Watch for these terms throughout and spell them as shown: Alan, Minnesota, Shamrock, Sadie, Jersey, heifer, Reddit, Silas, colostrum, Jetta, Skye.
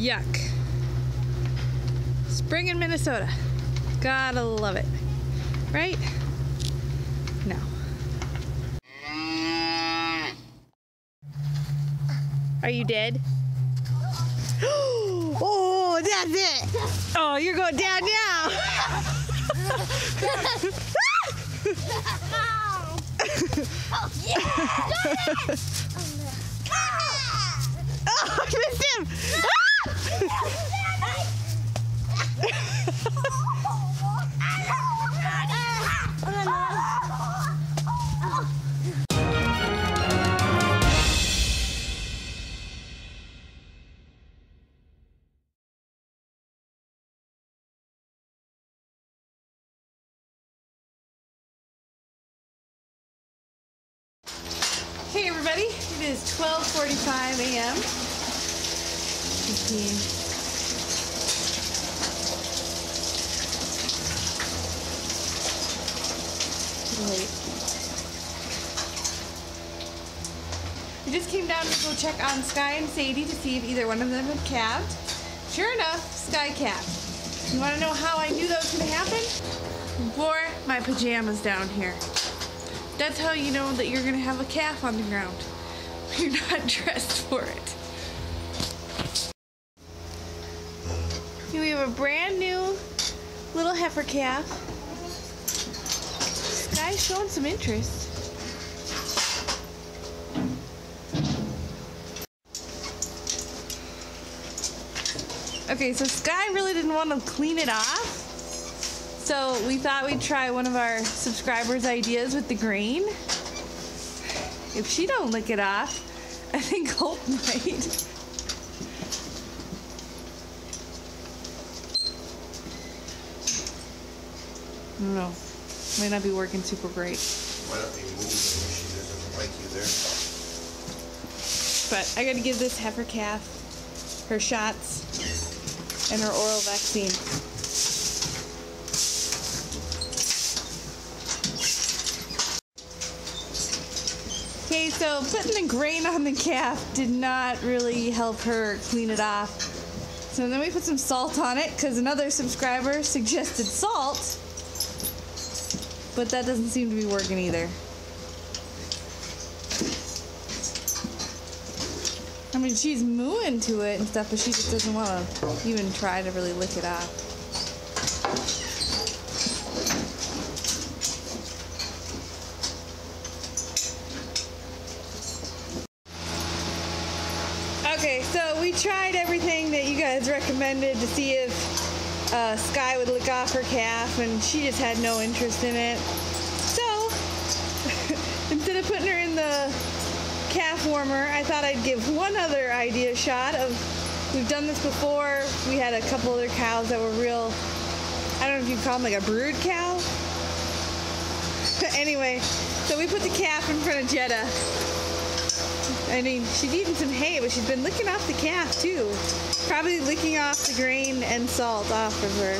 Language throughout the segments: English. Yuck. Spring in Minnesota. Gotta love it. Right? No. Are you dead? Oh, that's it. Oh, you're going down now. Oh, yeah. Oh, I missed him! Hey everybody, it is 12:45 a.m. We just came down to go check on Skye and Sadie to see if either one of them had calved. Sure enough, Skye calved. You want to know how I knew that was going to happen? Wore my pajamas down here. That's how you know that you're going to have a calf on the ground. You're not dressed for it. Here we have a brand new little heifer calf. This guy's showing some interest. Okay, so Skye really didn't want to clean it off. So we thought we'd try one of our subscribers' ideas with the grain. If she don't lick it off, I think Hope might. I don't know. It might not be working super great. Why don't you move when she doesn't like you there? But I gotta give this heifer calf her shots and her oral vaccine. Okay, so putting the grain on the calf did not really help her clean it off. So then we put some salt on it because another subscriber suggested salt, but that doesn't seem to be working either. I mean, she's mooing to it and stuff, but she just doesn't want to even try to really lick it off. Okay, so we tried everything that you guys recommended to see if Skye would lick off her calf, and she just had no interest in it. So, instead of putting her in the calf warmer, I thought I'd give one other idea a shot of, we've done this before, we had a couple other cows that were real, I don't know if you'd call them like a brood cow? Anyway, so we put the calf in front of Jetta. I mean, she's eaten some hay, but she's been licking off the calf, too. Probably licking off the grain and salt off of her.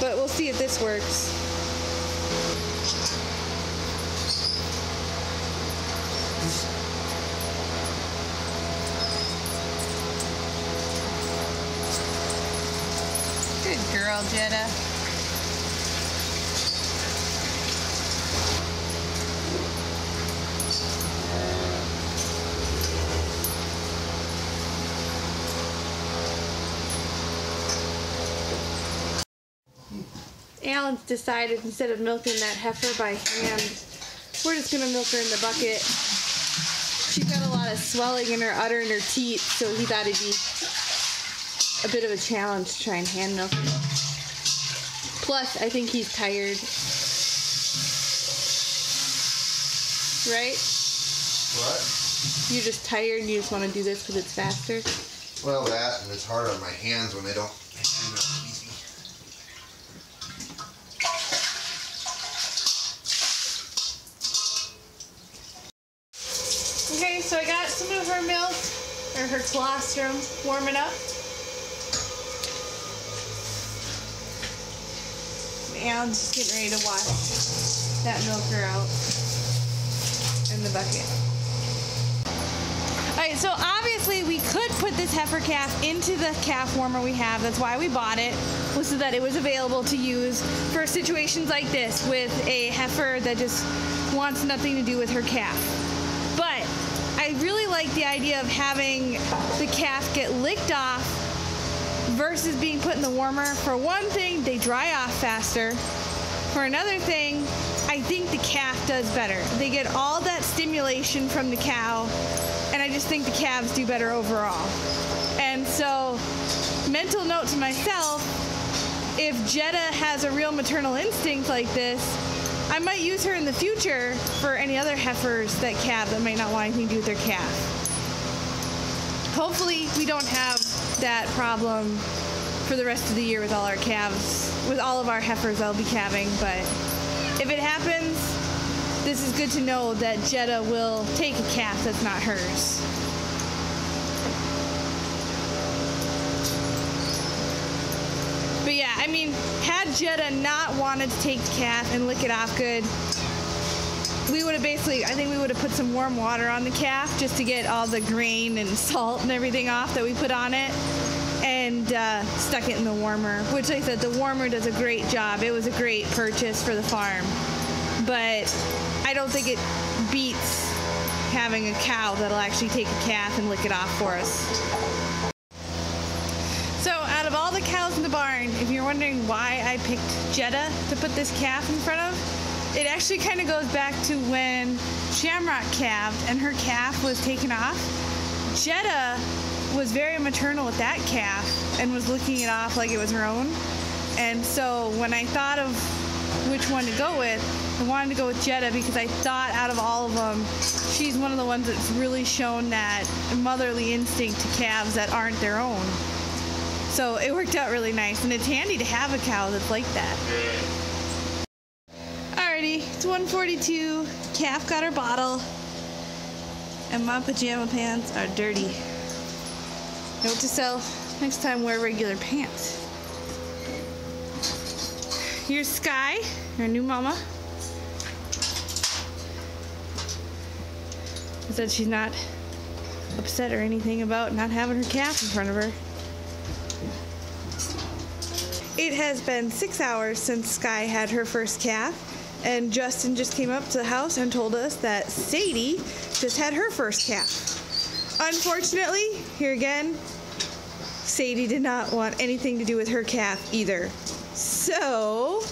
But we'll see if this works. Good girl, Jetta. Alan's decided instead of milking that heifer by hand, we're just gonna milk her in the bucket. She's got a lot of swelling in her udder and her teat, so he thought it'd be a bit of a challenge to try and hand milk her. Plus, I think he's tired. Right? What? You're just tired and you just want to do this because it's faster? Well, that, and it's hard on my hands when they don't hand milk. Okay, so I got some of her milk, or her colostrum, warming up. And Alan's just getting ready to wash that milker out in the bucket. All right, so obviously we could put this heifer calf into the calf warmer we have. That's why we bought it, was so that it was available to use for situations like this with a heifer that just wants nothing to do with her calf. But I really like the idea of having the calf get licked off versus being put in the warmer. For one thing, they dry off faster. For another thing, I think the calf does better. They get all that stimulation from the cow, and I just think the calves do better overall. And so, mental note to myself, if Jetta has a real maternal instinct like this, I might use her in the future for any other heifers that calve that might not want anything to do with their calf. Hopefully we don't have that problem for the rest of the year with all our calves, with all of our heifers that'll be calving, but if it happens, this is good to know that Jetta will take a calf that's not hers. But yeah, I mean, had Jetta not wanted to take the calf and lick it off good, we would have basically, I think we would have put some warm water on the calf just to get all the grain and salt and everything off that we put on it, and stuck it in the warmer, which, like I said, the warmer does a great job. It was a great purchase for the farm, but I don't think it beats having a cow that'll actually take a calf and lick it off for us. So out of all the cows in the barn, if you're wondering why I picked Jetta to put this calf in front of, it actually kind of goes back to when Shamrock calved and her calf was taken off. Jetta was very maternal with that calf and was licking it off like it was her own. And so when I thought of which one to go with, I wanted to go with Jetta because I thought out of all of them, she's one of the ones that's really shown that motherly instinct to calves that aren't their own. So it worked out really nice, and it's handy to have a cow that's like that. Alrighty, it's 1:42, calf got her bottle, and my pajama pants are dirty. Note to self, next time wear regular pants. Here's Skye, her new mama. I said she's not upset or anything about not having her calf in front of her. It has been 6 hours since Skye had her first calf, and Justin just came up to the house and told us that Sadie just had her first calf. Unfortunately, here again, Sadie did not want anything to do with her calf either. So,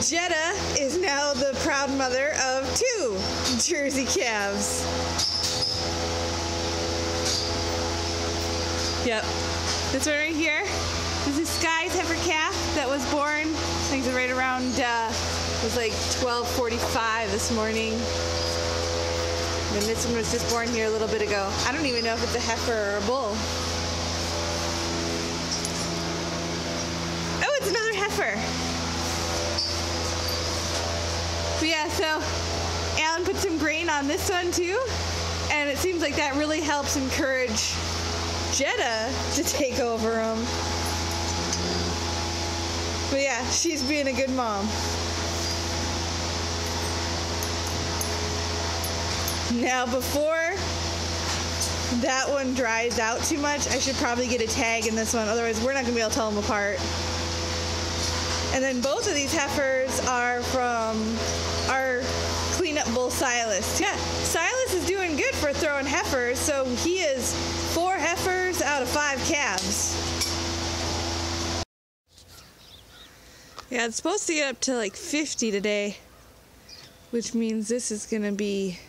Jetta is now the proud mother of 2 Jersey calves. Yep, this one right here, this is Skye's heifer calf that was born, I think it's right around, it was like 12:45 this morning. And this one was just born here a little bit ago. I don't even know if it's a heifer or a bull. Oh, it's another heifer. But yeah, so Alan put some grain on this one too. And it seems like that really helps encourage Jetta to take over them. But yeah, she's being a good mom. Now, before that one dries out too much, I should probably get a tag in this one. Otherwise, we're not going to be able to tell them apart. And then both of these heifers are from our cleanup bull, Silas. Yeah, Silas is doing good for throwing heifers, so he is 4 heifers out of 5 calves. Yeah, it's supposed to get up to like 50 today, which means this is going to be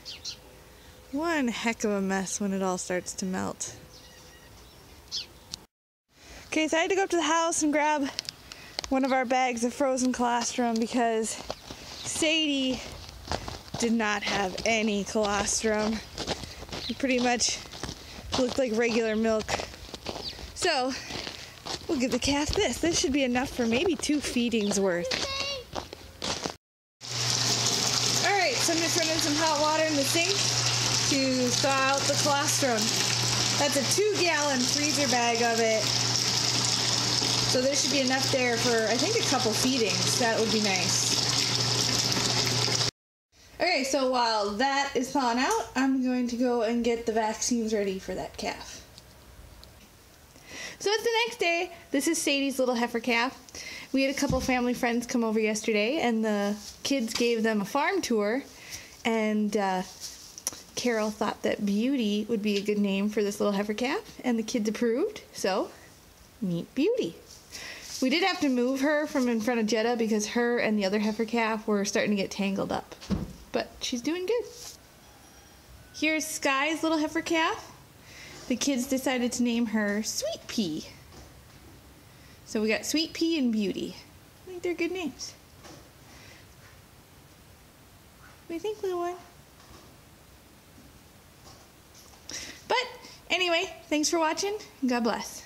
one heck of a mess when it all starts to melt. Okay, so I had to go up to the house and grab one of our bags of frozen colostrum because Sadie did not have any colostrum. It pretty much looked like regular milk. So we'll give the calf this. This should be enough for maybe 2 feedings worth. All right, so I'm just running some hot water in the sink to thaw out the colostrum. That's a 2-gallon freezer bag of it. So there should be enough there for, I think, a couple feedings. That would be nice. Okay, Okay, so while that is thawing out, I'm going to go and get the vaccines ready for that calf. So it's the next day. This is Sadie's little heifer calf. We had a couple family friends come over yesterday, and the kids gave them a farm tour, and Carol thought that Beauty would be a good name for this little heifer calf, and the kids approved, so meet Beauty. We did have to move her from in front of Jetta because her and the other heifer calf were starting to get tangled up, but she's doing good. Here's Skye's little heifer calf. The kids decided to name her Sweet Pea. So we got Sweet Pea and Beauty. I think they're good names. What do you think, little one? But anyway, thanks for watching. God bless.